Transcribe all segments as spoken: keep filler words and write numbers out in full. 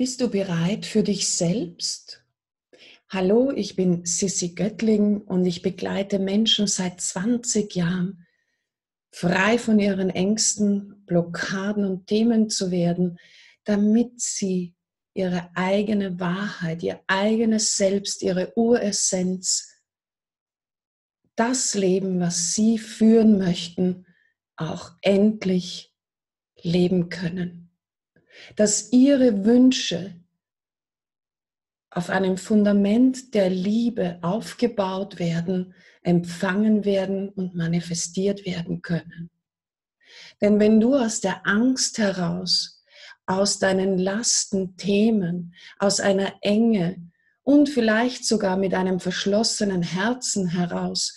Bist du bereit für dich selbst? Hallo, ich bin Sissy Göttling und ich begleite Menschen seit zwanzig Jahren, frei von ihren Ängsten, Blockaden und Themen zu werden, damit sie ihre eigene Wahrheit, ihr eigenes Selbst, ihre Uressenz, das Leben, was sie führen möchten, auch endlich leben können. Dass ihre Wünsche auf einem Fundament der Liebe aufgebaut werden, empfangen werden und manifestiert werden können. Denn wenn du aus der Angst heraus, aus deinen Lasten, Themen, aus einer Enge und vielleicht sogar mit einem verschlossenen Herzen heraus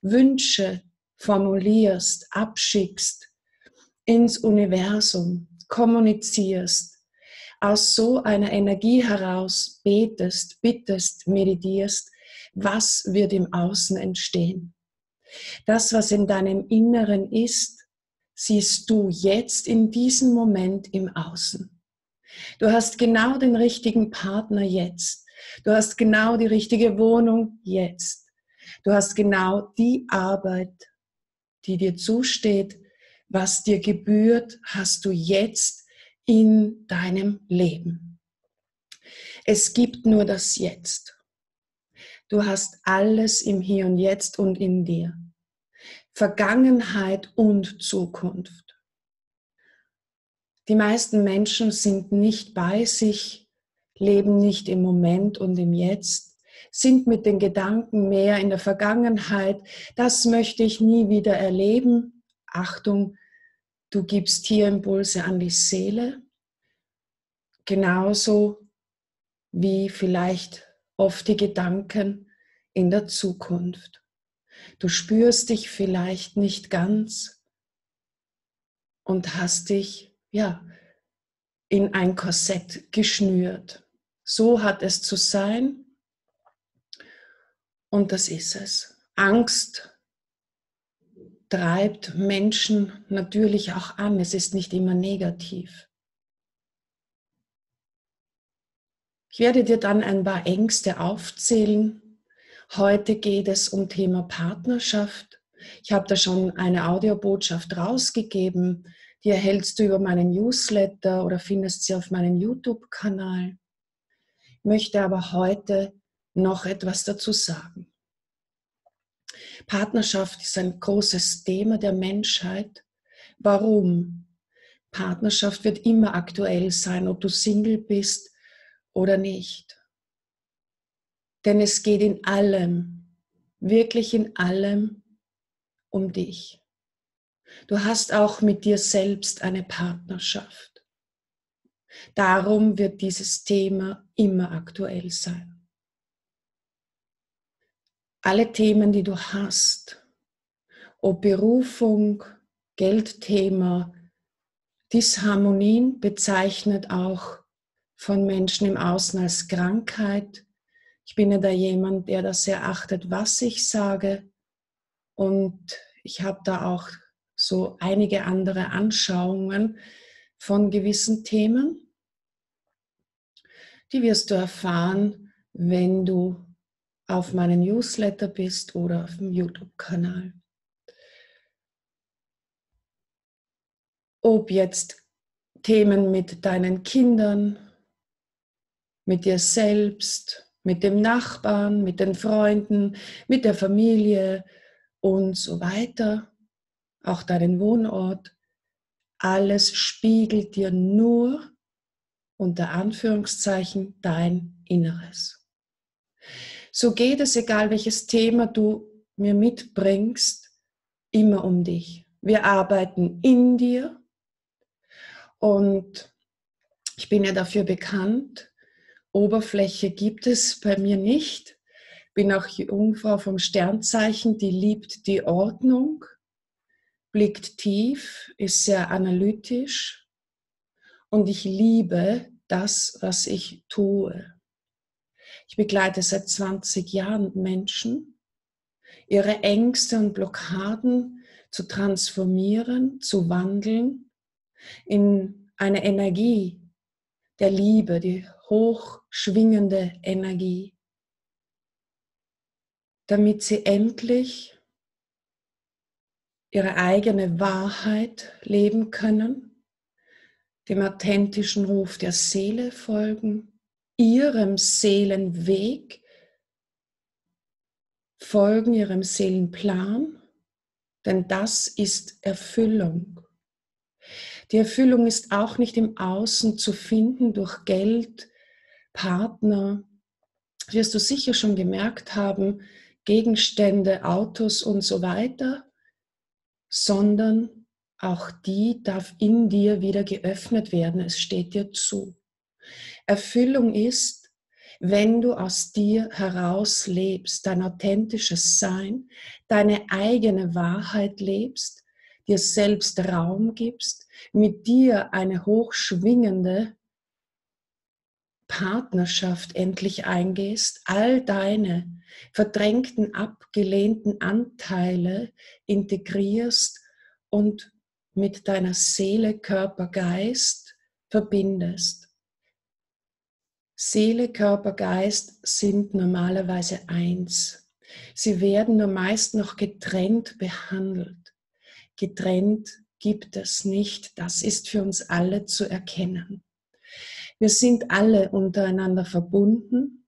Wünsche formulierst, abschickst ins Universum, kommunizierst, aus so einer Energie heraus betest, bittest, meditierst, was wird im Außen entstehen? Das, was in deinem Inneren ist, siehst du jetzt in diesem Moment im Außen. Du hast genau den richtigen Partner jetzt. Du hast genau die richtige Wohnung jetzt. Du hast genau die Arbeit, die dir zusteht. Was dir gebührt, hast du jetzt in deinem Leben. Es gibt nur das Jetzt. Du hast alles im Hier und Jetzt und in dir. Vergangenheit und Zukunft. Die meisten Menschen sind nicht bei sich, leben nicht im Moment und im Jetzt, sind mit den Gedanken mehr in der Vergangenheit. Das möchte ich nie wieder erleben. Achtung! Du gibst hier Impulse an die Seele, genauso wie vielleicht oft die Gedanken in der Zukunft. Du spürst dich vielleicht nicht ganz und hast dich ja, in ein Korsett geschnürt. So hat es zu sein und das ist es. Angst treibt Menschen natürlich auch an. Es ist nicht immer negativ. Ich werde dir dann ein paar Ängste aufzählen. Heute geht es um Thema Partnerschaft. Ich habe da schon eine Audiobotschaft rausgegeben. Die erhältst du über meinen Newsletter oder findest sie auf meinem YouTube-Kanal. Ich möchte aber heute noch etwas dazu sagen. Partnerschaft ist ein großes Thema der Menschheit. Warum? Partnerschaft wird immer aktuell sein, ob du Single bist oder nicht. Denn es geht in allem, wirklich in allem, um dich. Du hast auch mit dir selbst eine Partnerschaft. Darum wird dieses Thema immer aktuell sein. Alle Themen, die du hast, ob Berufung, Geldthema, Disharmonien, bezeichnet auch von Menschen im Außen als Krankheit. Ich bin ja da jemand, der das sehr achtet, was ich sage. Und ich habe da auch so einige andere Anschauungen von gewissen Themen. Die wirst du erfahren, wenn du auf meinen Newsletter bist oder auf dem YouTube-Kanal. Ob jetzt Themen mit deinen Kindern, mit dir selbst, mit dem Nachbarn, mit den Freunden, mit der Familie und so weiter, auch deinen Wohnort, alles spiegelt dir nur, unter Anführungszeichen, dein Inneres. So geht es, egal welches Thema du mir mitbringst, immer um dich. Wir arbeiten in dir und ich bin ja dafür bekannt, Oberfläche gibt es bei mir nicht. Ich bin auch Jungfrau vom Sternzeichen, die liebt die Ordnung, blickt tief, ist sehr analytisch und ich liebe das, was ich tue. Ich begleite seit zwanzig Jahren Menschen, ihre Ängste und Blockaden zu transformieren, zu wandeln in eine Energie der Liebe, die hochschwingende Energie, damit sie endlich ihre eigene Wahrheit leben können, dem authentischen Ruf der Seele folgen, ihrem Seelenweg folgen, ihrem Seelenplan, denn das ist Erfüllung. Die Erfüllung ist auch nicht im Außen zu finden durch Geld, Partner, wirst du sicher schon gemerkt haben, Gegenstände, Autos und so weiter, sondern auch die darf in dir wieder geöffnet werden. Es steht dir zu. Erfüllung ist, wenn du aus dir heraus lebst, dein authentisches Sein, deine eigene Wahrheit lebst, dir selbst Raum gibst, mit dir eine hochschwingende Partnerschaft endlich eingehst, all deine verdrängten, abgelehnten Anteile integrierst und mit deiner Seele, Körper, Geist verbindest. Seele, Körper, Geist sind normalerweise eins. Sie werden nur meist noch getrennt behandelt. Getrennt gibt es nicht. Das ist für uns alle zu erkennen. Wir sind alle untereinander verbunden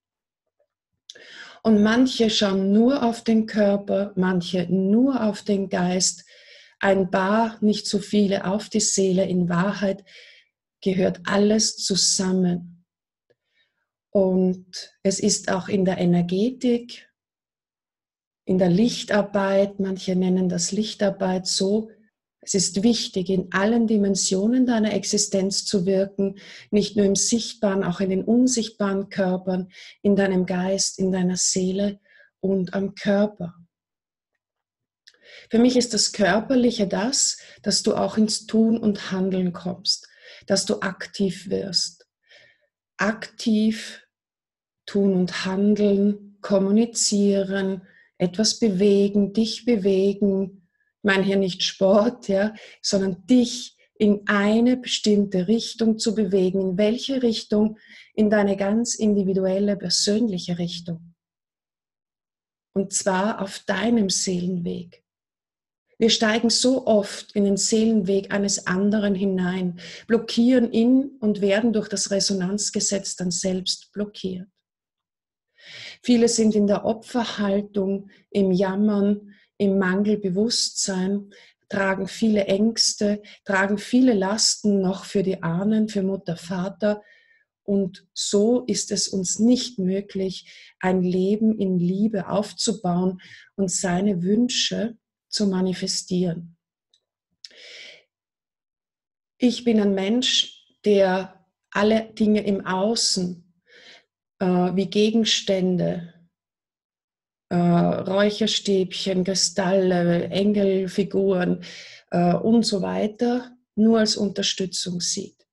und manche schauen nur auf den Körper, manche nur auf den Geist, ein paar, nicht so viele, auf die Seele. In Wahrheit gehört alles zusammen. Und es ist auch in der Energetik, in der Lichtarbeit, manche nennen das Lichtarbeit so, es ist wichtig, in allen Dimensionen deiner Existenz zu wirken, nicht nur im sichtbaren, auch in den unsichtbaren Körpern, in deinem Geist, in deiner Seele und am Körper. Für mich ist das Körperliche das, dass du auch ins Tun und Handeln kommst, dass du aktiv wirst. Aktiv tun und handeln, kommunizieren, etwas bewegen, dich bewegen. Ich meine hier nicht Sport, ja, sondern dich in eine bestimmte Richtung zu bewegen. In welche Richtung? In deine ganz individuelle, persönliche Richtung. Und zwar auf deinem Seelenweg. Wir steigen so oft in den Seelenweg eines anderen hinein, blockieren ihn und werden durch das Resonanzgesetz dann selbst blockiert. Viele sind in der Opferhaltung, im Jammern, im Mangelbewusstsein, tragen viele Ängste, tragen viele Lasten noch für die Ahnen, für Mutter, Vater. Und so ist es uns nicht möglich, ein Leben in Liebe aufzubauen und seine Wünsche zu manifestieren. Ich bin ein Mensch, der alle Dinge im Außen, äh, wie Gegenstände, Äh, Räucherstäbchen, Kristalle, Engelfiguren äh, und so weiter, nur als Unterstützung sieht.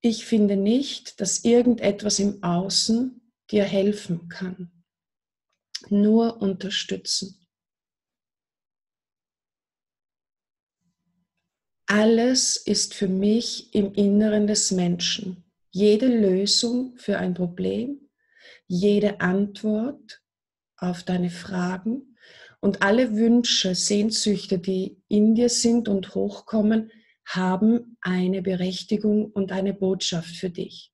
Ich finde nicht, dass irgendetwas im Außen dir helfen kann. Nur unterstützen. Alles ist für mich im Inneren des Menschen. Jede Lösung für ein Problem, jede Antwort auf deine Fragen und alle Wünsche, Sehnsüchte, die in dir sind und hochkommen, haben eine Berechtigung und eine Botschaft für dich.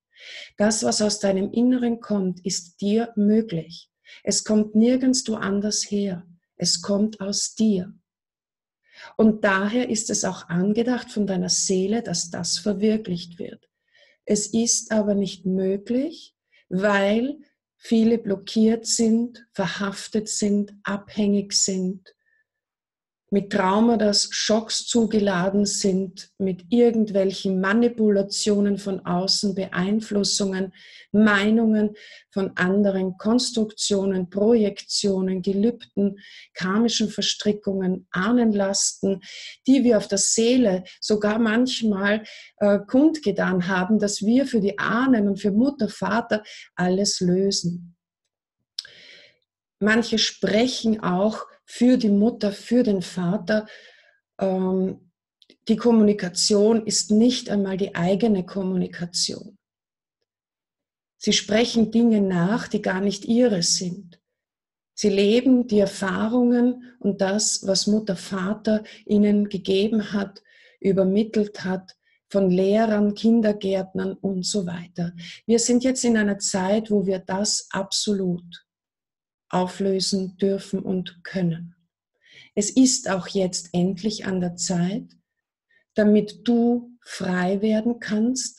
Das, was aus deinem Inneren kommt, ist dir möglich. Es kommt nirgendwo anders her. Es kommt aus dir. Und daher ist es auch angedacht von deiner Seele, dass das verwirklicht wird. Es ist aber nicht möglich, weil viele blockiert sind, verhaftet sind, abhängig sind, mit Trauma, dass Schocks zugeladen sind, mit irgendwelchen Manipulationen von außen, Beeinflussungen, Meinungen von anderen, Konstruktionen, Projektionen, Gelübden, karmischen Verstrickungen, Ahnenlasten, die wir auf der Seele sogar manchmal äh, kundgetan haben, dass wir für die Ahnen und für Mutter, Vater alles lösen. Manche sprechen auch für die Mutter, für den Vater, ähm, die Kommunikation ist nicht einmal die eigene Kommunikation. Sie sprechen Dinge nach, die gar nicht ihre sind. Sie leben die Erfahrungen und das, was Mutter, Vater ihnen gegeben hat, übermittelt hat, von Lehrern, Kindergärtnern und so weiter. Wir sind jetzt in einer Zeit, wo wir das absolut auflösen dürfen und können. Es ist auch jetzt endlich an der Zeit, damit du frei werden kannst.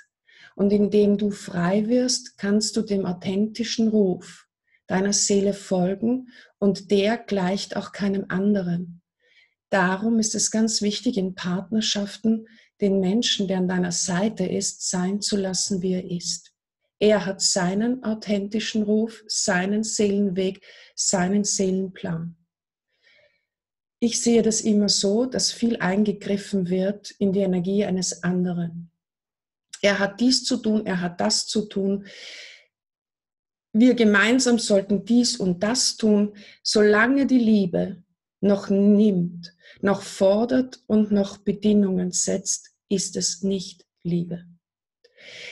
Und indem du frei wirst, kannst du dem authentischen Ruf deiner Seele folgen und der gleicht auch keinem anderen. Darum ist es ganz wichtig, in Partnerschaften den Menschen, der an deiner Seite ist, sein zu lassen, wie er ist. Er hat seinen authentischen Ruf, seinen Seelenweg, seinen Seelenplan. Ich sehe das immer so, dass viel eingegriffen wird in die Energie eines anderen. Er hat dies zu tun, er hat das zu tun. Wir gemeinsam sollten dies und das tun, solange die Liebe noch nimmt, noch fordert und noch Bedingungen setzt, ist es nicht Liebe.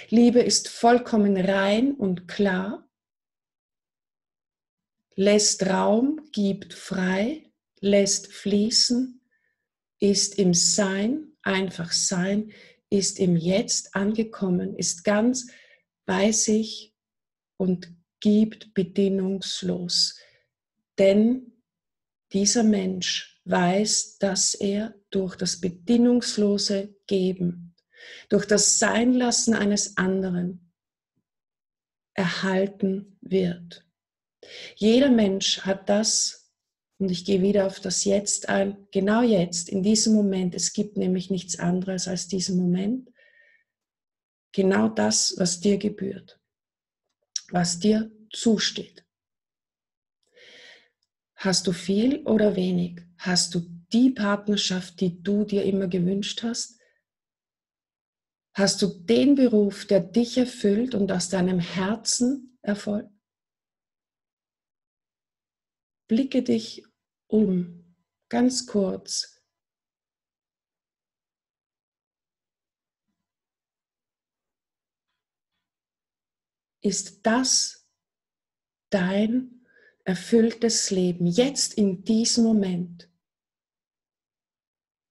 Liebe ist vollkommen rein und klar, lässt Raum, gibt frei, lässt fließen, ist im Sein, einfach Sein, ist im Jetzt angekommen, ist ganz bei sich und gibt bedingungslos. Denn dieser Mensch weiß, dass er durch das bedingungslose Geben, durch das Seinlassen eines anderen erhalten wird. Jeder Mensch hat das, und ich gehe wieder auf das Jetzt ein, genau jetzt, in diesem Moment, es gibt nämlich nichts anderes als diesen Moment, genau das, was dir gebührt, was dir zusteht. Hast du viel oder wenig? Hast du die Partnerschaft, die du dir immer gewünscht hast? Hast du den Beruf, der dich erfüllt und aus deinem Herzen erfolgt? Blicke dich um, ganz kurz. Ist das dein erfülltes Leben, jetzt in diesem Moment?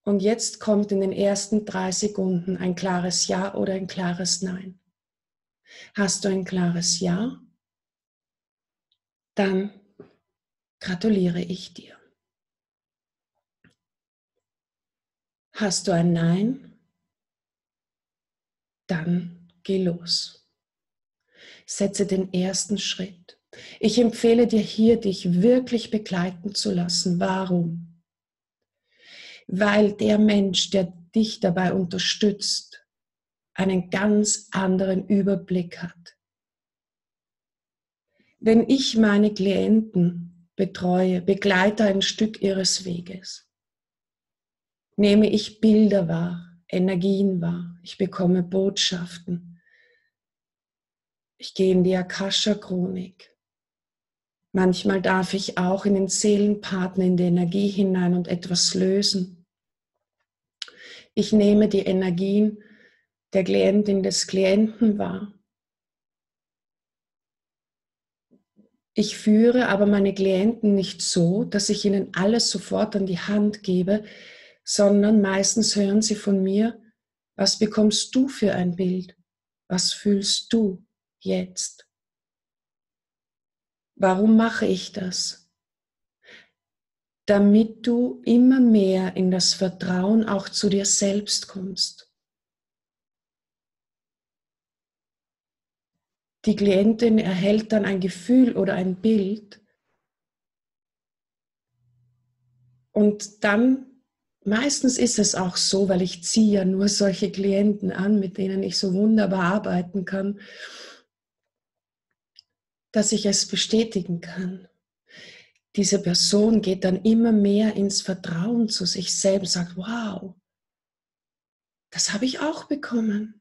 Und jetzt kommt in den ersten drei Sekunden ein klares Ja oder ein klares Nein. Hast du ein klares Ja? Dann gratuliere ich dir. Hast du ein Nein? Dann geh los. Setze den ersten Schritt. Ich empfehle dir hier, dich wirklich begleiten zu lassen. Warum? Weil der Mensch, der dich dabei unterstützt, einen ganz anderen Überblick hat. Wenn ich meine Klienten betreue, begleite ein Stück ihres Weges, nehme ich Bilder wahr, Energien wahr, ich bekomme Botschaften, ich gehe in die Akasha-Chronik. Manchmal darf ich auch in den Seelenpartner, in die Energie hinein und etwas lösen. Ich nehme die Energien der Klientin, des Klienten wahr. Ich führe aber meine Klienten nicht so, dass ich ihnen alles sofort an die Hand gebe, sondern meistens hören sie von mir, was bekommst du für ein Bild? Was fühlst du jetzt? Warum mache ich das? Damit du immer mehr in das Vertrauen auch zu dir selbst kommst. Die Klientin erhält dann ein Gefühl oder ein Bild und dann, meistens ist es auch so, weil ich ziehe ja nur solche Klienten an, mit denen ich so wunderbar arbeiten kann, dass ich es bestätigen kann. Diese Person geht dann immer mehr ins Vertrauen zu sich selbst, sagt, wow, das habe ich auch bekommen.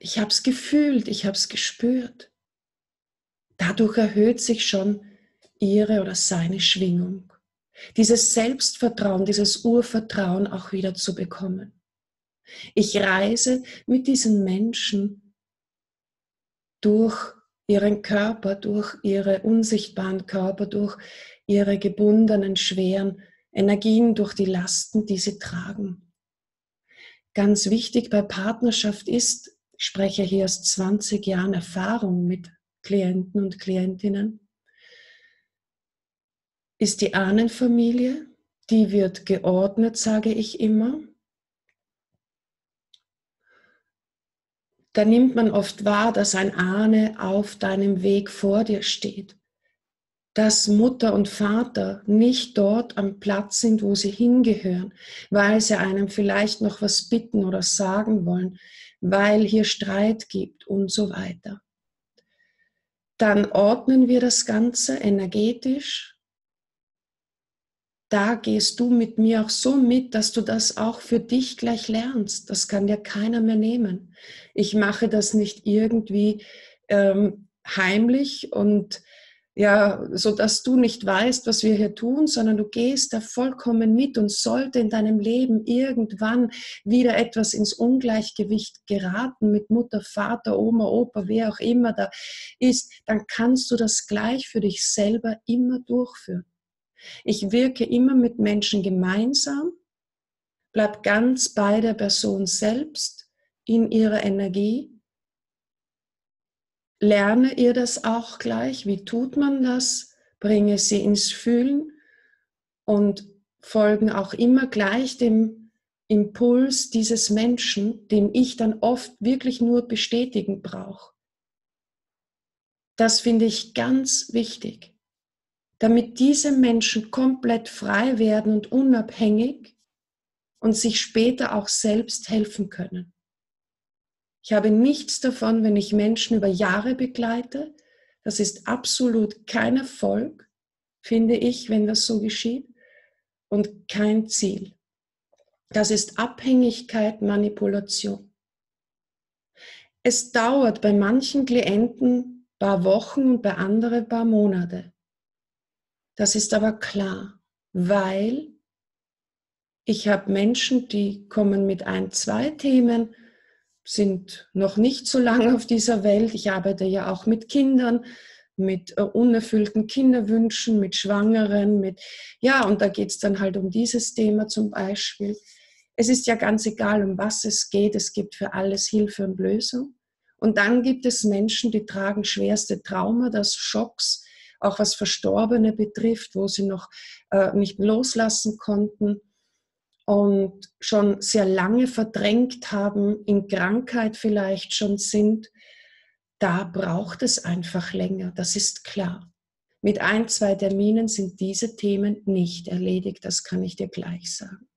Ich habe es gefühlt, ich habe es gespürt. Dadurch erhöht sich schon ihre oder seine Schwingung. Dieses Selbstvertrauen, dieses Urvertrauen auch wieder zu bekommen. Ich reise mit diesen Menschen durch ihren Körper, durch ihre unsichtbaren Körper, durch ihre gebundenen, schweren Energien, durch die Lasten, die sie tragen. Ganz wichtig bei Partnerschaft ist, ich spreche hier aus zwanzig Jahren Erfahrung mit Klienten und Klientinnen, ist die Ahnenfamilie, die wird geordnet, sage ich immer. Da nimmt man oft wahr, dass ein Ahne auf deinem Weg vor dir steht. Dass Mutter und Vater nicht dort am Platz sind, wo sie hingehören, weil sie einem vielleicht noch was bitten oder sagen wollen, weil hier Streit gibt und so weiter. Dann ordnen wir das Ganze energetisch. Da gehst du mit mir auch so mit, dass du das auch für dich gleich lernst. Das kann dir keiner mehr nehmen. Ich mache das nicht irgendwie ähm, heimlich und ja, so dass du nicht weißt, was wir hier tun, sondern du gehst da vollkommen mit, und sollte in deinem Leben irgendwann wieder etwas ins Ungleichgewicht geraten mit Mutter, Vater, Oma, Opa, wer auch immer da ist, dann kannst du das gleich für dich selber immer durchführen. Ich wirke immer mit Menschen gemeinsam, bleib ganz bei der Person selbst in ihrer Energie, lerne ihr das auch gleich, wie tut man das, bringe sie ins Fühlen und folgen auch immer gleich dem Impuls dieses Menschen, den ich dann oft wirklich nur bestätigen brauche. Das finde ich ganz wichtig. Damit diese Menschen komplett frei werden und unabhängig und sich später auch selbst helfen können. Ich habe nichts davon, wenn ich Menschen über Jahre begleite. Das ist absolut kein Erfolg, finde ich, wenn das so geschieht, und kein Ziel. Das ist Abhängigkeit, Manipulation. Es dauert bei manchen Klienten ein paar Wochen und bei anderen ein paar Monate. Das ist aber klar, weil ich habe Menschen, die kommen mit ein, zwei Themen, sind noch nicht so lange auf dieser Welt. Ich arbeite ja auch mit Kindern, mit unerfüllten Kinderwünschen, mit Schwangeren, mit ja, und da geht es dann halt um dieses Thema zum Beispiel. Es ist ja ganz egal, um was es geht. Es gibt für alles Hilfe und Lösung. Und dann gibt es Menschen, die tragen schwerste Trauma, das Schocks, auch was Verstorbene betrifft, wo sie noch äh, nicht loslassen konnten und schon sehr lange verdrängt haben, in Krankheit vielleicht schon sind, da braucht es einfach länger, das ist klar. Mit ein, zwei Terminen sind diese Themen nicht erledigt, das kann ich dir gleich sagen.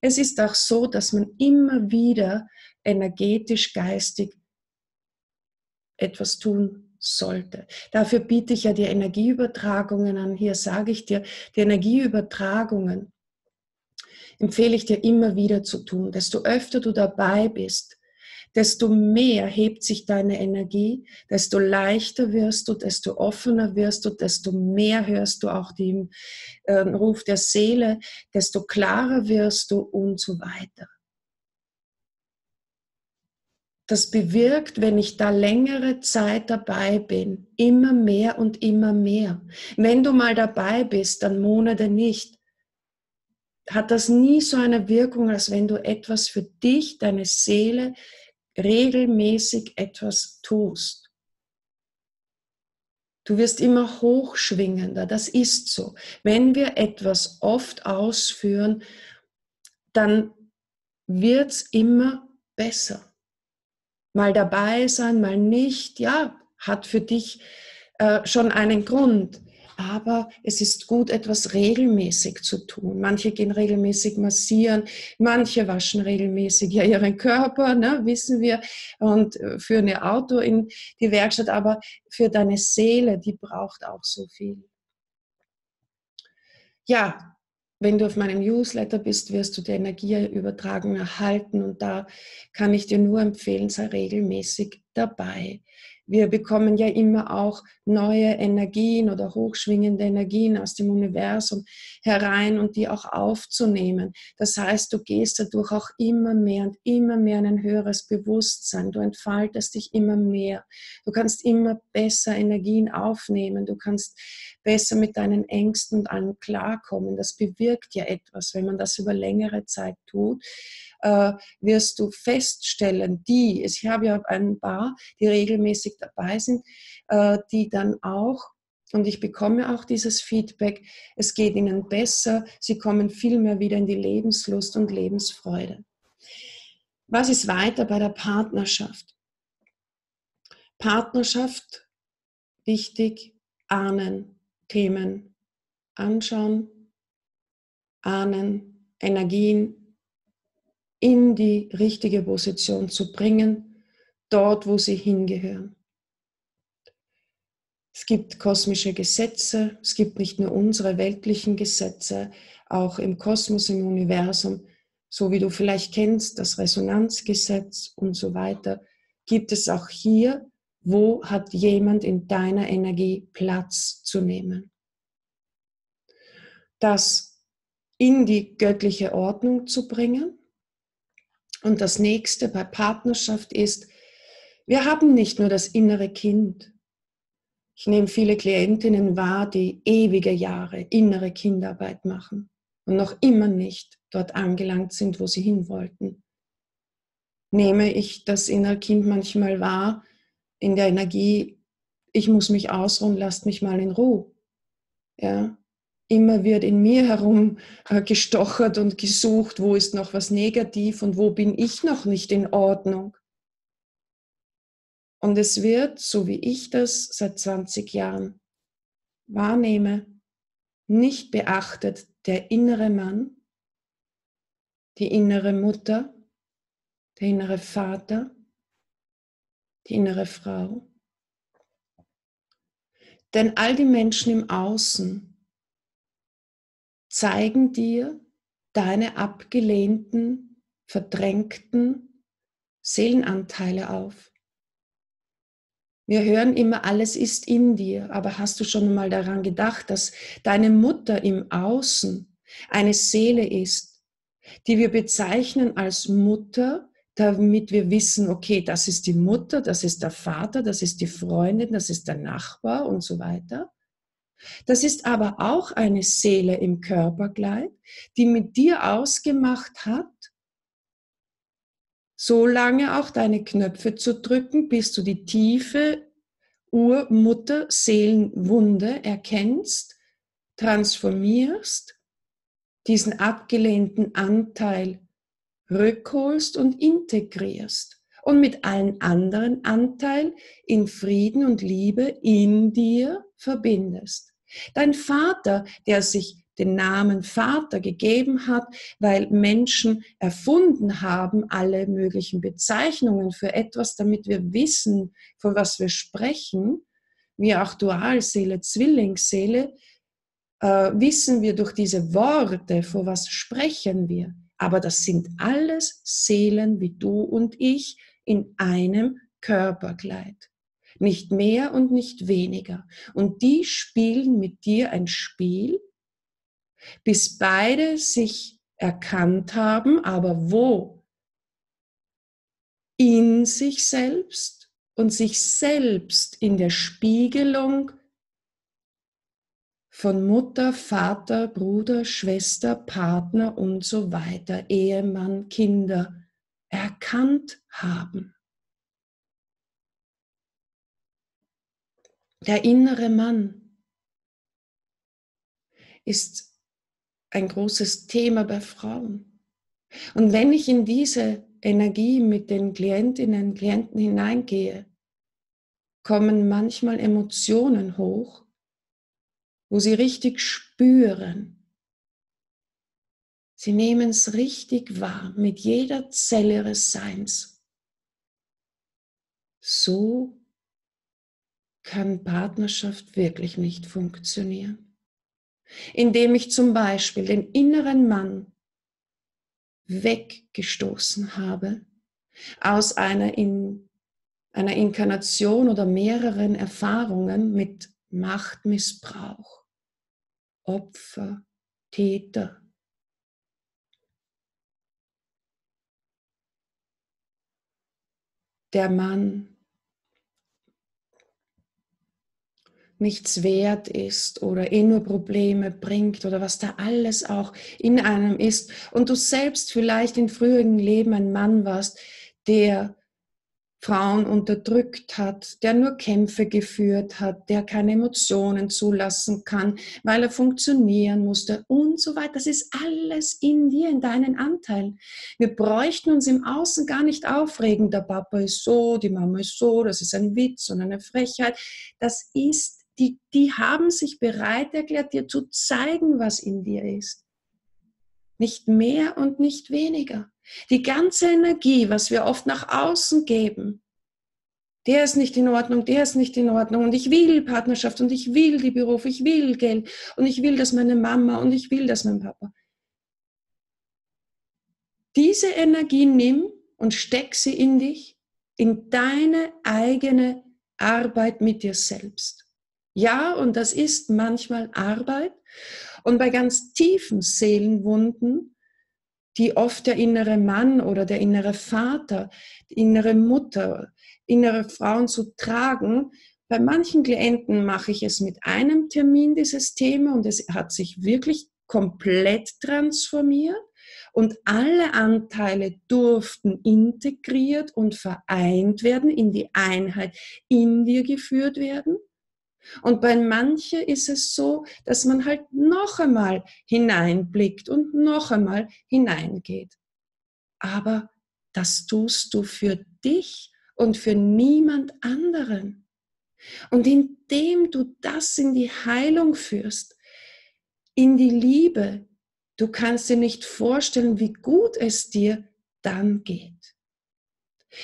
Es ist auch so, dass man immer wieder energetisch, geistig etwas tun sollte. Dafür biete ich ja die Energieübertragungen an. Hier sage ich dir, die Energieübertragungen empfehle ich dir immer wieder zu tun. Desto öfter du dabei bist, desto mehr hebt sich deine Energie, desto leichter wirst du, desto offener wirst du, desto mehr hörst du auch den äh, Ruf der Seele, desto klarer wirst du und so weiter. Das bewirkt, wenn ich da längere Zeit dabei bin, immer mehr und immer mehr. Wenn du mal dabei bist, dann Monate nicht, hat das nie so eine Wirkung, als wenn du etwas für dich, deine Seele, regelmäßig etwas tust. Du wirst immer hochschwingender, das ist so. Wenn wir etwas oft ausführen, dann wird es immer besser. Mal dabei sein, mal nicht, ja, hat für dich äh, schon einen Grund. Aber es ist gut, etwas regelmäßig zu tun. Manche gehen regelmäßig massieren, manche waschen regelmäßig ja ihren Körper, ne, wissen wir, und äh, führen ihr Auto in die Werkstatt. Aber für deine Seele, die braucht auch so viel. Ja, wenn du auf meinem Newsletter bist, wirst du die Energieübertragung erhalten, und da kann ich dir nur empfehlen, sei regelmäßig dabei. Wir bekommen ja immer auch neue Energien oder hochschwingende Energien aus dem Universum herein und die auch aufzunehmen. Das heißt, du gehst dadurch auch immer mehr und immer mehr in ein höheres Bewusstsein. Du entfaltest dich immer mehr. Du kannst immer besser Energien aufnehmen. Du kannst besser mit deinen Ängsten und allem klarkommen. Das bewirkt ja etwas. Wenn man das über längere Zeit tut, äh, wirst du feststellen, die, ich habe ja ein paar, die regelmäßig dabei sind, äh, die dann auch, und ich bekomme auch dieses Feedback, es geht ihnen besser, sie kommen viel mehr wieder in die Lebenslust und Lebensfreude. Was ist weiter bei der Partnerschaft? Partnerschaft, wichtig, ahnen, Themen anschauen, ahnen, Energien in die richtige Position zu bringen, dort, wo sie hingehören. Es gibt kosmische Gesetze, es gibt nicht nur unsere weltlichen Gesetze, auch im Kosmos, im Universum, so wie du vielleicht kennst, das Resonanzgesetz und so weiter, gibt es auch hier, wo hat jemand in deiner Energie Platz zu nehmen. Das in die göttliche Ordnung zu bringen. Und das nächste bei Partnerschaft ist, wir haben nicht nur das innere Kind. Ich nehme viele Klientinnen wahr, die ewige Jahre innere Kindarbeit machen und noch immer nicht dort angelangt sind, wo sie hin wollten. Nehme ich das innere Kind manchmal wahr in der Energie, ich muss mich ausruhen, lasst mich mal in Ruhe. Ja? Immer wird in mir herum gestochert und gesucht, wo ist noch was negativ und wo bin ich noch nicht in Ordnung. Und es wird, so wie ich das seit zwanzig Jahren wahrnehme, nicht beachtet, der innere Mann, die innere Mutter, der innere Vater, die innere Frau. Denn all die Menschen im Außen zeigen dir deine abgelehnten, verdrängten Seelenanteile auf. Wir hören immer, alles ist in dir, aber hast du schon mal daran gedacht, dass deine Mutter im Außen eine Seele ist, die wir bezeichnen als Mutter, damit wir wissen, okay, das ist die Mutter, das ist der Vater, das ist die Freundin, das ist der Nachbar und so weiter. Das ist aber auch eine Seele im Körperkleid, die mit dir ausgemacht hat, so lange auch deine Knöpfe zu drücken, bis du die tiefe Urmutter-Seelenwunde erkennst, transformierst, diesen abgelehnten Anteil rückholst und integrierst und mit allen anderen Anteilen in Frieden und Liebe in dir verbindest. Dein Vater, der sich den Namen Vater gegeben hat, weil Menschen erfunden haben, alle möglichen Bezeichnungen für etwas, damit wir wissen, von was wir sprechen. Wir auch Dualseele, Zwillingsseele, äh, wissen wir durch diese Worte, von was sprechen wir. Aber das sind alles Seelen wie du und ich in einem Körperkleid. Nicht mehr und nicht weniger. Und die spielen mit dir ein Spiel, bis beide sich erkannt haben, aber wo? In sich selbst und sich selbst in der Spiegelung von Mutter, Vater, Bruder, Schwester, Partner und so weiter, Ehemann, Kinder erkannt haben. Der innere Mann ist ein großes Thema bei Frauen. Und wenn ich in diese Energie mit den Klientinnen und Klienten hineingehe, kommen manchmal Emotionen hoch, wo sie richtig spüren. Sie nehmen es richtig wahr mit jeder Zelle ihres Seins. So kann Partnerschaft wirklich nicht funktionieren. Indem ich zum Beispiel den inneren Mann weggestoßen habe aus einer in einer Inkarnation oder mehreren Erfahrungen mit Machtmissbrauch, Opfer, Täter. Der Mann nichts wert ist oder eh nur Probleme bringt oder was da alles auch in einem ist. Und du selbst vielleicht in früheren Leben ein Mann warst, der Frauen unterdrückt hat, der nur Kämpfe geführt hat, der keine Emotionen zulassen kann, weil er funktionieren musste und so weiter. Das ist alles in dir, in deinen Anteilen. Wir bräuchten uns im Außen gar nicht aufregen. Der Papa ist so, die Mama ist so, das ist ein Witz und eine Frechheit. Das ist, die, die haben sich bereit erklärt, dir zu zeigen, was in dir ist. Nicht mehr und nicht weniger. Die ganze Energie, was wir oft nach außen geben, der ist nicht in Ordnung, der ist nicht in Ordnung und ich will Partnerschaft und ich will die Berufe, ich will Geld und ich will, dass meine Mama und ich will, dass mein Papa. Diese Energie nimm und steck sie in dich, in deine eigene Arbeit mit dir selbst. Ja, und das ist manchmal Arbeit und bei ganz tiefen Seelenwunden, die oft der innere Mann oder der innere Vater, die innere Mutter, innere Frauen zu tragen. Bei manchen Klienten mache ich es mit einem Termin, dieses Thema, und es hat sich wirklich komplett transformiert und alle Anteile durften integriert und vereint werden, in die Einheit in dir geführt werden. Und bei manchen ist es so, dass man halt noch einmal hineinblickt und noch einmal hineingeht. Aber das tust du für dich und für niemand anderen. Und indem du das in die Heilung führst, in die Liebe, du kannst dir nicht vorstellen, wie gut es dir dann geht.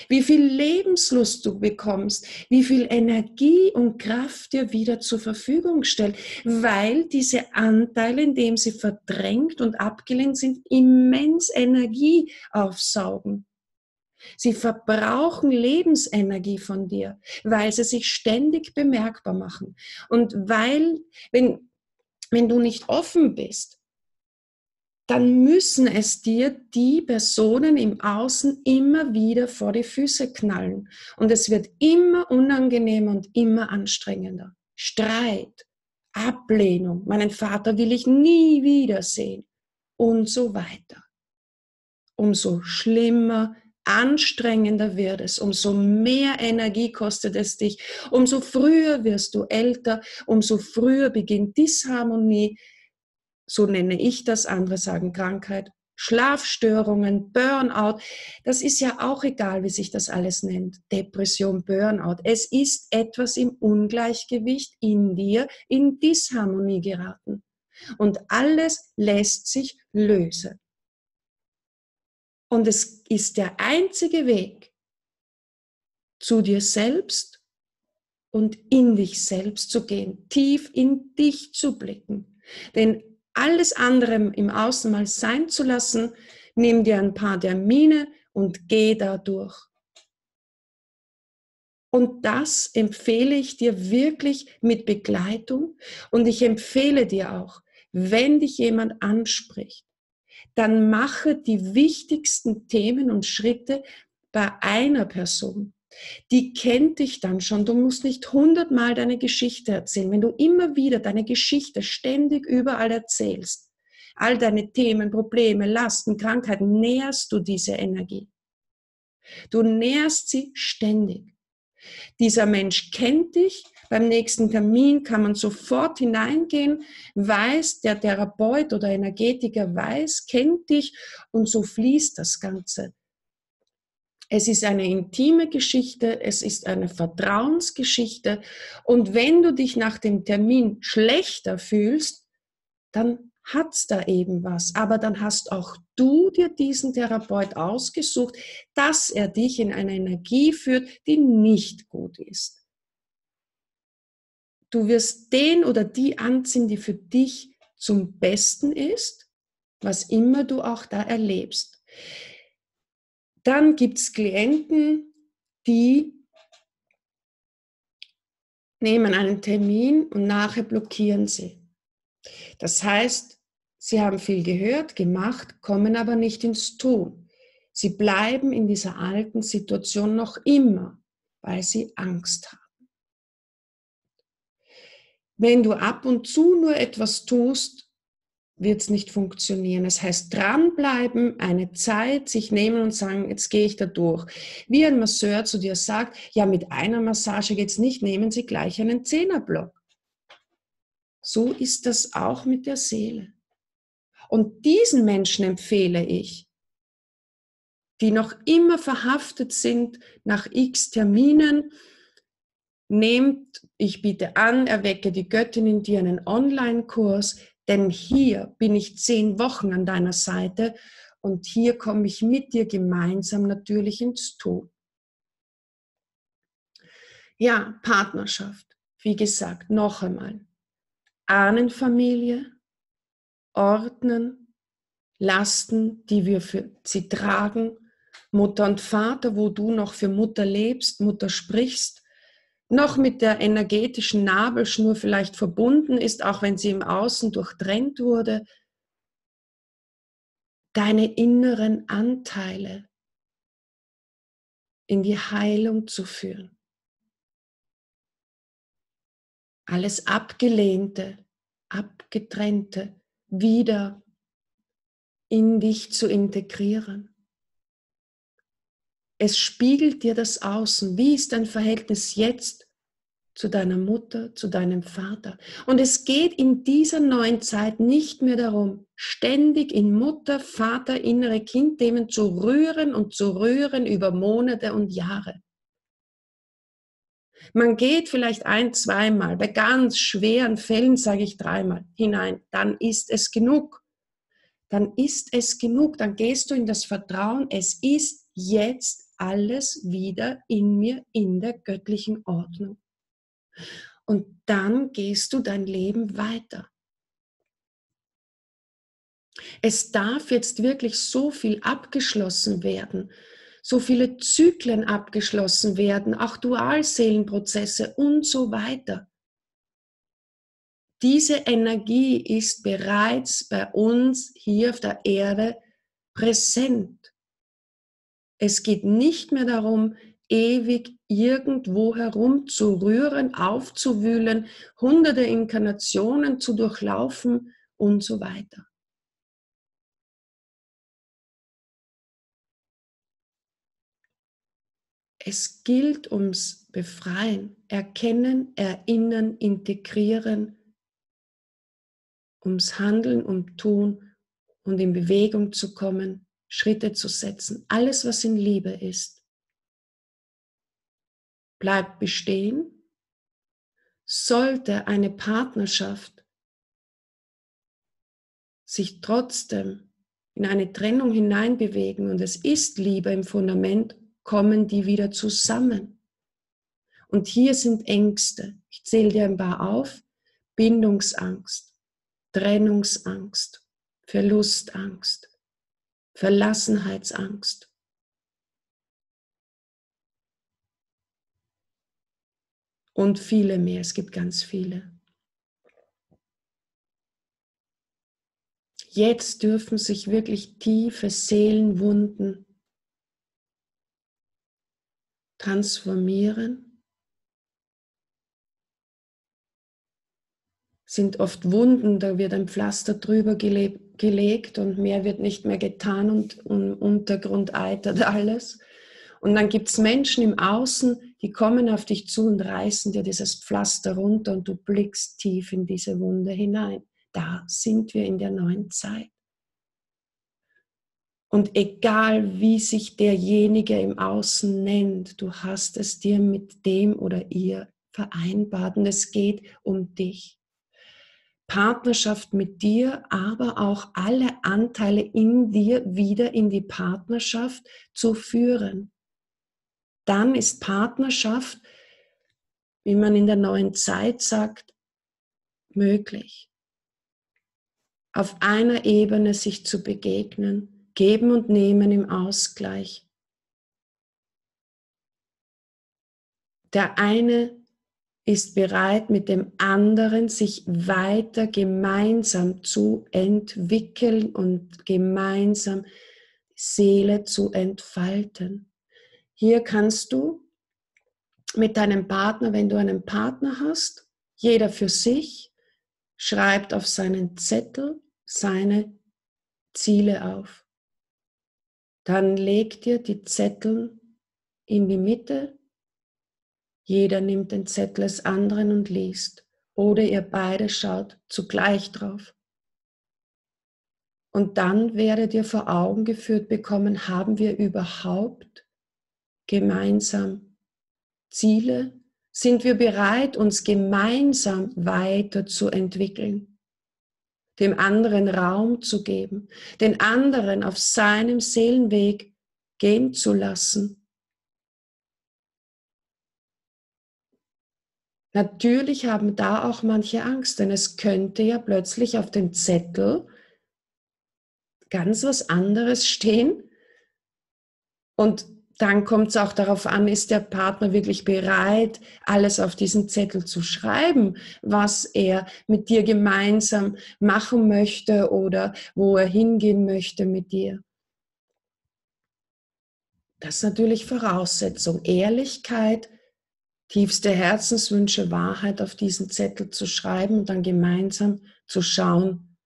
Wie viel Lebenslust du bekommst, wie viel Energie und Kraft dir wieder zur Verfügung stellt, weil diese Anteile, indem sie verdrängt und abgelehnt sind, immens Energie aufsaugen. Sie verbrauchen Lebensenergie von dir, weil sie sich ständig bemerkbar machen. Und weil, wenn, wenn du nicht offen bist, dann müssen es dir die Personen im Außen immer wieder vor die Füße knallen. Und es wird immer unangenehmer und immer anstrengender. Streit, Ablehnung, meinen Vater will ich nie wiedersehen und so weiter. Umso schlimmer, anstrengender wird es, umso mehr Energie kostet es dich, umso früher wirst du älter, umso früher beginnt Disharmonie. So nenne ich das, andere sagen Krankheit, Schlafstörungen, Burnout. Das ist ja auch egal, wie sich das alles nennt. Depression, Burnout. Es ist etwas im Ungleichgewicht in dir, in Disharmonie geraten. Und alles lässt sich lösen. Und es ist der einzige Weg zu dir selbst und in dich selbst zu gehen, tief in dich zu blicken. Denn alles andere im Außen mal sein zu lassen, nimm dir ein paar Termine und geh da durch. Und das empfehle ich dir wirklich mit Begleitung. Und ich empfehle dir auch, wenn dich jemand anspricht, dann mache die wichtigsten Themen und Schritte bei einer Person. Die kennt dich dann schon. Du musst nicht hundertmal deine Geschichte erzählen. Wenn du immer wieder deine Geschichte ständig überall erzählst, all deine Themen, Probleme, Lasten, Krankheiten, nährst du diese Energie. Du nährst sie ständig. Dieser Mensch kennt dich. Beim nächsten Termin kann man sofort hineingehen, weiß, der Therapeut oder Energetiker weiß, kennt dich und so fließt das Ganze. Es ist eine intime Geschichte, es ist eine Vertrauensgeschichte und wenn du dich nach dem Termin schlechter fühlst, dann hat es da eben was. Aber dann hast auch du dir diesen Therapeut ausgesucht, dass er dich in eine Energie führt, die nicht gut ist. Du wirst den oder die anziehen, die für dich zum Besten ist, was immer du auch da erlebst. Dann gibt es Klienten, die nehmen einen Termin und nachher blockieren sie. Das heißt, sie haben viel gehört, gemacht, kommen aber nicht ins Tun. Sie bleiben in dieser alten Situation noch immer, weil sie Angst haben. Wenn du ab und zu nur etwas tust, wird es nicht funktionieren. Das heißt, dranbleiben, eine Zeit sich nehmen und sagen, jetzt gehe ich da durch. Wie ein Masseur zu dir sagt, ja, mit einer Massage geht es nicht, nehmen Sie gleich einen Zehnerblock. So ist das auch mit der Seele. Und diesen Menschen empfehle ich, die noch immer verhaftet sind nach x Terminen, nehmt, ich biete an, erwecke die Göttin in dir, einen Online-Kurs, denn hier bin ich zehn Wochen an deiner Seite und hier komme ich mit dir gemeinsam natürlich ins Tun. Ja, Partnerschaft, wie gesagt, noch einmal. Ahnenfamilie, ordnen, Lasten, die wir für sie tragen, Mutter und Vater, wo du noch für Mutter lebst, Mutter sprichst, noch mit der energetischen Nabelschnur vielleicht verbunden ist, auch wenn sie im Außen durchtrennt wurde, deine inneren Anteile in die Heilung zu führen. Alles Abgelehnte, Abgetrennte wieder in dich zu integrieren. Es spiegelt dir das Außen. Wie ist dein Verhältnis jetzt zu deiner Mutter, zu deinem Vater? Und es geht in dieser neuen Zeit nicht mehr darum, ständig in Mutter, Vater, innere Kindthemen zu rühren und zu rühren über Monate und Jahre. Man geht vielleicht ein-, zweimal, bei ganz schweren Fällen sage ich dreimal hinein, dann ist es genug. Dann ist es genug, dann gehst du in das Vertrauen, es ist jetzt alles wieder in mir, in der göttlichen Ordnung. Und dann gehst du dein Leben weiter. Es darf jetzt wirklich so viel abgeschlossen werden, so viele Zyklen abgeschlossen werden, auch Dualseelenprozesse und so weiter. Diese Energie ist bereits bei uns hier auf der Erde präsent. Es geht nicht mehr darum, ewig irgendwo herumzurühren, aufzuwühlen, hunderte Inkarnationen zu durchlaufen und so weiter. Es gilt ums Befreien, Erkennen, Erinnern, Integrieren, ums Handeln, um Tun und in Bewegung zu kommen. Schritte zu setzen. Alles, was in Liebe ist, bleibt bestehen. Sollte eine Partnerschaft sich trotzdem in eine Trennung hineinbewegen und es ist Liebe im Fundament, kommen die wieder zusammen. Und hier sind Ängste. Ich zähle dir ein paar auf. Bindungsangst, Trennungsangst, Verlustangst, Verlassenheitsangst. Und viele mehr, es gibt ganz viele. Jetzt dürfen sich wirklich tiefe Seelenwunden transformieren. Sind oft Wunden, da wird ein Pflaster drüber gelebt. gelegt und mehr wird nicht mehr getan und im Untergrund eitert alles. Und dann gibt es Menschen im Außen, die kommen auf dich zu und reißen dir dieses Pflaster runter und du blickst tief in diese Wunde hinein. Da sind wir in der neuen Zeit. Und egal wie sich derjenige im Außen nennt, du hast es dir mit dem oder ihr vereinbart und es geht um dich. Partnerschaft mit dir, aber auch alle Anteile in dir wieder in die Partnerschaft zu führen. Dann ist Partnerschaft, wie man in der neuen Zeit sagt, möglich. Auf einer Ebene sich zu begegnen, geben und nehmen im Ausgleich. Der eine ist bereit, mit dem anderen sich weiter gemeinsam zu entwickeln und gemeinsam Seele zu entfalten. Hier kannst du mit deinem Partner, wenn du einen Partner hast, jeder für sich, schreibt auf seinen Zettel seine Ziele auf. Dann legt ihr die Zettel in die Mitte. Jeder nimmt den Zettel des anderen und liest. Oder ihr beide schaut zugleich drauf. Und dann werdet ihr vor Augen geführt bekommen, haben wir überhaupt gemeinsam Ziele? Sind wir bereit, uns gemeinsam weiterzuentwickeln? Dem anderen Raum zu geben, den anderen auf seinem Seelenweg gehen zu lassen. Natürlich haben da auch manche Angst, denn es könnte ja plötzlich auf dem Zettel ganz was anderes stehen. Und dann kommt es auch darauf an, ist der Partner wirklich bereit, alles auf diesen Zettel zu schreiben, was er mit dir gemeinsam machen möchte oder wo er hingehen möchte mit dir. Das ist natürlich Voraussetzung, Ehrlichkeit, tiefste Herzenswünsche, Wahrheit auf diesen Zettel zu schreiben und dann gemeinsam zu schauen,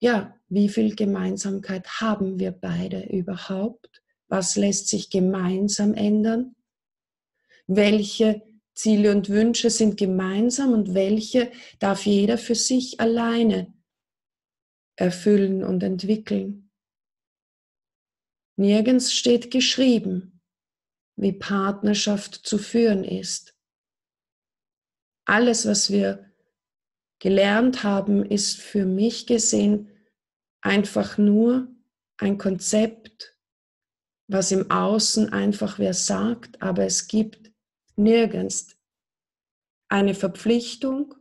ja, wie viel Gemeinsamkeit haben wir beide überhaupt? Was lässt sich gemeinsam ändern? Welche Ziele und Wünsche sind gemeinsam und welche darf jeder für sich alleine erfüllen und entwickeln? Nirgends steht geschrieben, wie Partnerschaft zu führen ist. Alles, was wir gelernt haben, ist für mich gesehen einfach nur ein Konzept, was im Außen einfach wer sagt, aber es gibt nirgends eine Verpflichtung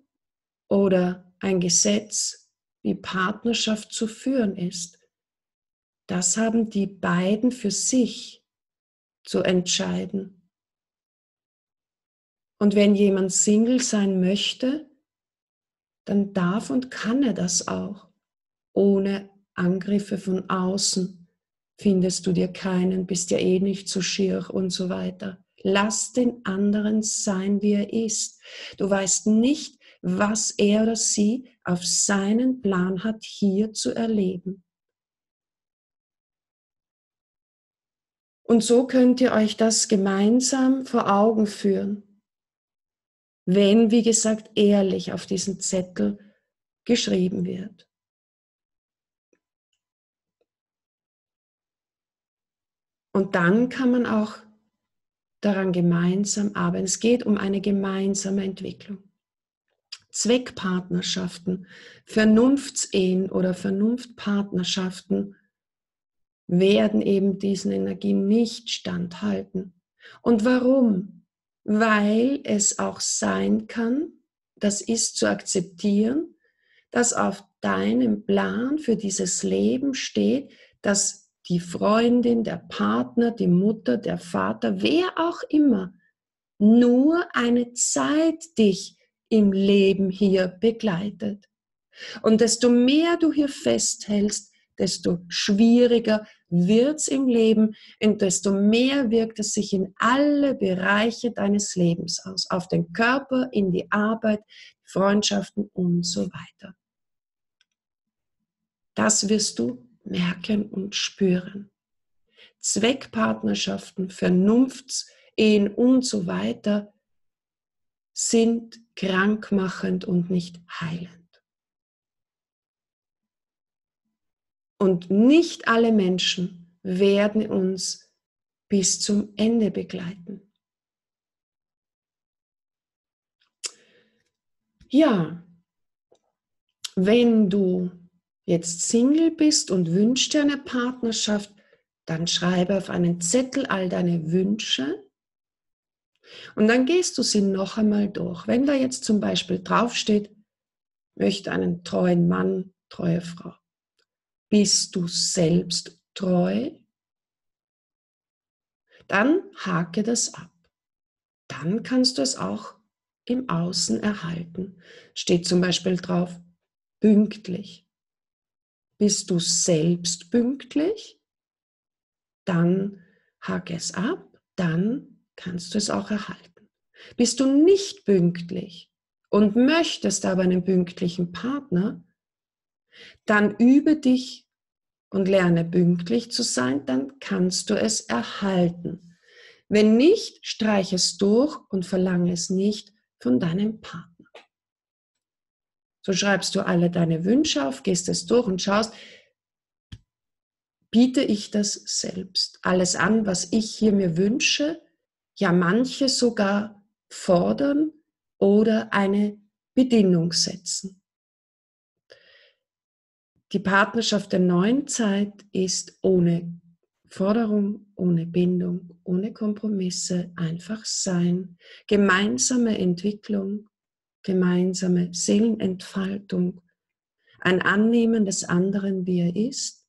oder ein Gesetz, wie Partnerschaft zu führen ist. Das haben die beiden für sich zu entscheiden. Und wenn jemand Single sein möchte, dann darf und kann er das auch. Ohne Angriffe von außen findest du dir keinen, bist ja eh nicht so schier und so weiter. Lass den anderen sein, wie er ist. Du weißt nicht, was er oder sie auf seinen Plan hat, hier zu erleben. Und so könnt ihr euch das gemeinsam vor Augen führen, wenn, wie gesagt, ehrlich auf diesen Zettel geschrieben wird. Und dann kann man auch daran gemeinsam arbeiten. Es geht um eine gemeinsame Entwicklung. Zweckpartnerschaften, Vernunftsehen oder Vernunftpartnerschaften werden eben diesen Energien nicht standhalten. Und warum? Weil es auch sein kann, das ist zu akzeptieren, dass auf deinem Plan für dieses Leben steht, dass die Freundin, der Partner, die Mutter, der Vater, wer auch immer, nur eine Zeit dich im Leben hier begleitet. Und desto mehr du hier festhältst, desto schwieriger wird es im Leben und desto mehr wirkt es sich in alle Bereiche deines Lebens aus. Auf den Körper, in die Arbeit, Freundschaften und so weiter. Das wirst du merken und spüren. Zweckpartnerschaften, Vernunftsehen und so weiter sind krankmachend und nicht heilend. Und nicht alle Menschen werden uns bis zum Ende begleiten. Ja, wenn du jetzt Single bist und wünschst dir eine Partnerschaft, dann schreibe auf einen Zettel all deine Wünsche und dann gehst du sie noch einmal durch. Wenn da jetzt zum Beispiel draufsteht, möchte einen treuen Mann, treue Frau. Bist du selbst treu? Dann hake das ab. Dann kannst du es auch im Außen erhalten. Steht zum Beispiel drauf, pünktlich. Bist du selbst pünktlich? Dann hake es ab, dann kannst du es auch erhalten. Bist du nicht pünktlich und möchtest aber einen pünktlichen Partner, dann übe dich und lerne pünktlich zu sein, dann kannst du es erhalten. Wenn nicht, streich es durch und verlange es nicht von deinem Partner. So schreibst du alle deine Wünsche auf, gehst es durch und schaust, biete ich das selbst alles an, was ich hier mir wünsche, ja manche sogar fordern oder eine Bedingung setzen. Die Partnerschaft der neuen Zeit ist ohne Forderung, ohne Bindung, ohne Kompromisse, einfach sein, gemeinsame Entwicklung, gemeinsame Seelenentfaltung, ein Annehmen des anderen, wie er ist,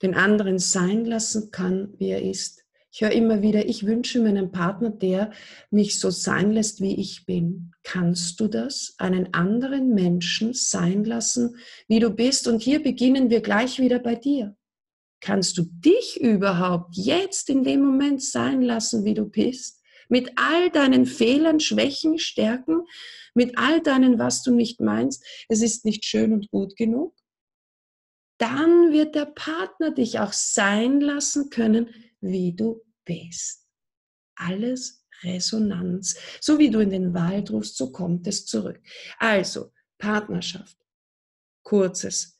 den anderen sein lassen kann, wie er ist. Ich höre immer wieder, ich wünsche mir einen Partner, der mich so sein lässt, wie ich bin. Kannst du das? Einen anderen Menschen sein lassen, wie du bist? Und hier beginnen wir gleich wieder bei dir. Kannst du dich überhaupt jetzt in dem Moment sein lassen, wie du bist? Mit all deinen Fehlern, Schwächen, Stärken, mit all deinen, was du nicht meinst, es ist nicht schön und gut genug? Dann wird der Partner dich auch sein lassen können, wie du bist. Alles Resonanz. So wie du in den Wald rufst, so kommt es zurück. Also, Partnerschaft. Kurzes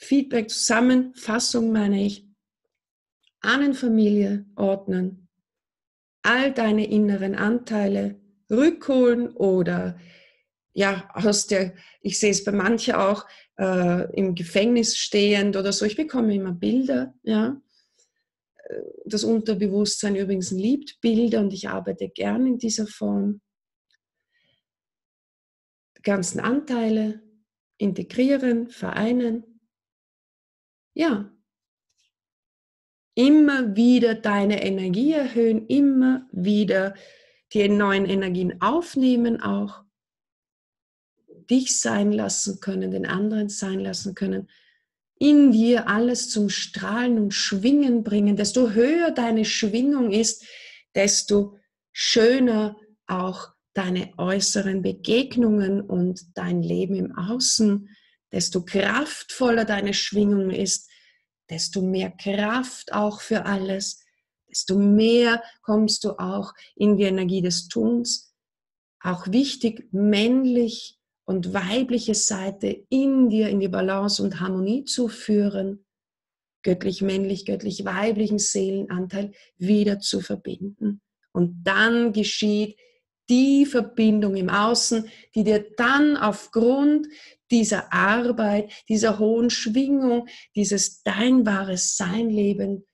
Feedback, Zusammenfassung meine ich. Ahnenfamilie ordnen. All deine inneren Anteile rückholen oder ja, aus der, ich sehe es bei manchen auch, äh, im Gefängnis stehend oder so. Ich bekomme immer Bilder, ja. Das Unterbewusstsein übrigens liebt Bilder und ich arbeite gern in dieser Form. Die ganzen Anteile integrieren, vereinen. Ja. Immer wieder deine Energie erhöhen, immer wieder die neuen Energien aufnehmen auch. Dich sein lassen können, den anderen sein lassen können. In dir alles zum Strahlen und Schwingen bringen. Desto höher deine Schwingung ist, desto schöner auch deine äußeren Begegnungen und dein Leben im Außen. Desto kraftvoller deine Schwingung ist, desto mehr Kraft auch für alles. Desto mehr kommst du auch in die Energie des Tuns. Auch wichtig, männlich und weibliche Seite in dir in die Balance und Harmonie zu führen, göttlich-männlich, göttlich-weiblichen Seelenanteil wieder zu verbinden. Und dann geschieht die Verbindung im Außen, die dir dann aufgrund dieser Arbeit, dieser hohen Schwingung, dieses dein wahres Sein-Leben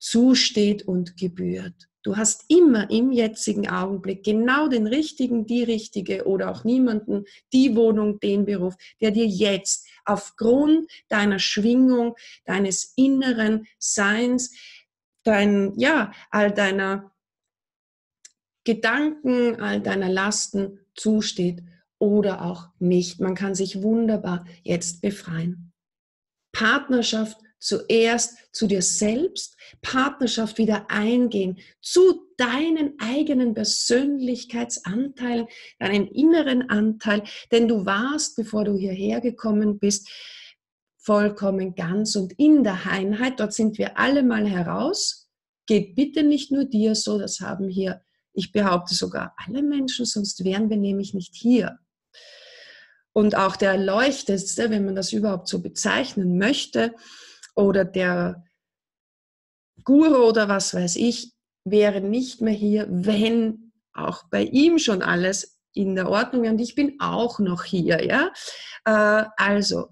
zusteht und gebührt. Du hast immer im jetzigen Augenblick genau den Richtigen, die Richtige oder auch niemanden, die Wohnung, den Beruf, der dir jetzt aufgrund deiner Schwingung, deines inneren Seins, dein, ja, all deiner Gedanken, all deiner Lasten zusteht oder auch nicht. Man kann sich wunderbar jetzt befreien. Partnerschaft zuerst zu dir selbst, Partnerschaft wieder eingehen, zu deinen eigenen Persönlichkeitsanteilen, deinen inneren Anteil, denn du warst, bevor du hierher gekommen bist, vollkommen ganz und in der Einheit. Dort sind wir alle mal heraus. Geht bitte nicht nur dir so, das haben hier, ich behaupte sogar alle Menschen, sonst wären wir nämlich nicht hier. Und auch der Erleuchtetste, wenn man das überhaupt so bezeichnen möchte, oder der Guru oder was weiß ich, wäre nicht mehr hier, wenn auch bei ihm schon alles in der Ordnung wäre. Und ich bin auch noch hier. Ja? Äh, also,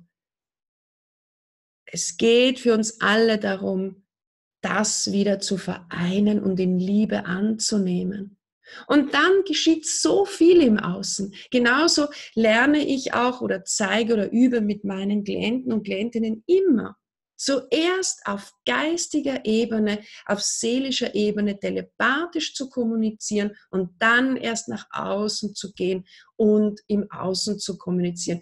es geht für uns alle darum, das wieder zu vereinen und in Liebe anzunehmen. Und dann geschieht so viel im Außen. Genauso lerne ich auch oder zeige oder übe mit meinen Klienten und Klientinnen immer. zuerst auf geistiger Ebene, auf seelischer Ebene telepathisch zu kommunizieren und dann erst nach außen zu gehen und im Außen zu kommunizieren.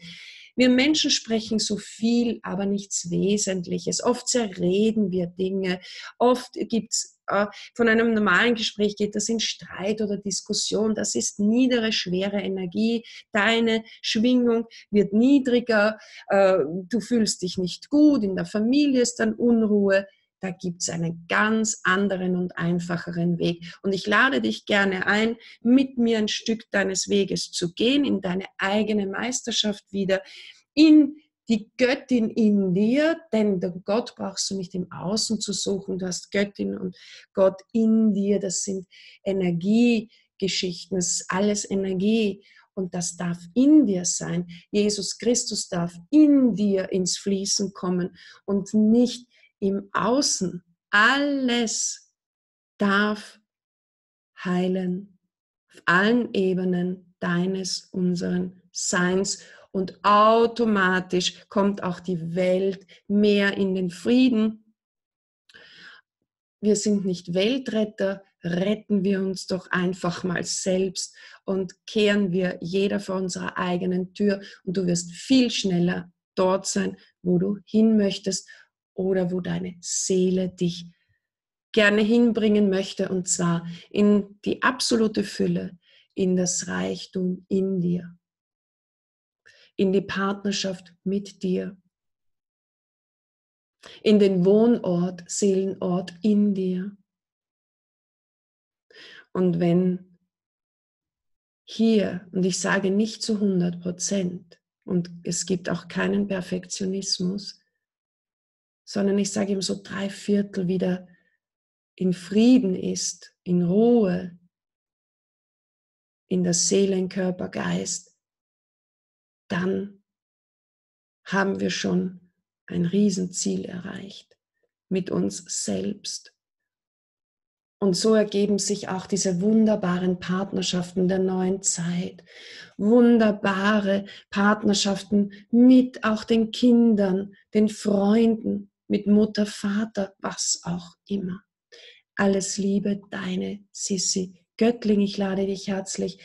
Wir Menschen sprechen so viel, aber nichts Wesentliches. Oft zerreden wir Dinge, oft gibt es, äh, von einem normalen Gespräch geht das in Streit oder Diskussion, das ist niedere, schwere Energie, deine Schwingung wird niedriger, äh, du fühlst dich nicht gut, in der Familie ist dann Unruhe. Da gibt es einen ganz anderen und einfacheren Weg. Und ich lade dich gerne ein, mit mir ein Stück deines Weges zu gehen, in deine eigene Meisterschaft wieder, in die Göttin in dir, denn den Gott brauchst du nicht im Außen zu suchen. Du hast Göttin und Gott in dir, das sind Energiegeschichten, das ist alles Energie. Und das darf in dir sein. Jesus Christus darf in dir ins Fließen kommen und nicht im Außen. Alles darf heilen, auf allen Ebenen deines, unseren Seins. Und automatisch kommt auch die Welt mehr in den Frieden. Wir sind nicht Weltretter, retten wir uns doch einfach mal selbst und kehren wir jeder vor unserer eigenen Tür. Und du wirst viel schneller dort sein, wo du hin möchtest, oder wo deine Seele dich gerne hinbringen möchte, und zwar in die absolute Fülle, in das Reichtum in dir, in die Partnerschaft mit dir, in den Wohnort, Seelenort in dir. Und wenn hier, und ich sage nicht zu hundert Prozent, und es gibt auch keinen Perfektionismus, sondern ich sage ihm so drei Viertel wieder in Frieden ist, in Ruhe, in der Seele, in Körper, Geist, dann haben wir schon ein Riesenziel erreicht mit uns selbst. Und so ergeben sich auch diese wunderbaren Partnerschaften der neuen Zeit, wunderbare Partnerschaften mit auch den Kindern, den Freunden, mit Mutter, Vater, was auch immer. Alles Liebe, deine Sissy Göttling. Ich lade dich herzlich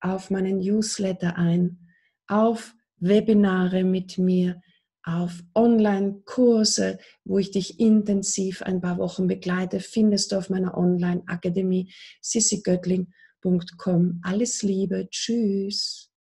auf meinen Newsletter ein, auf Webinare mit mir, auf Online-Kurse, wo ich dich intensiv ein paar Wochen begleite, findest du auf meiner Online-Akademie sissygoettling punkt com. Alles Liebe, tschüss.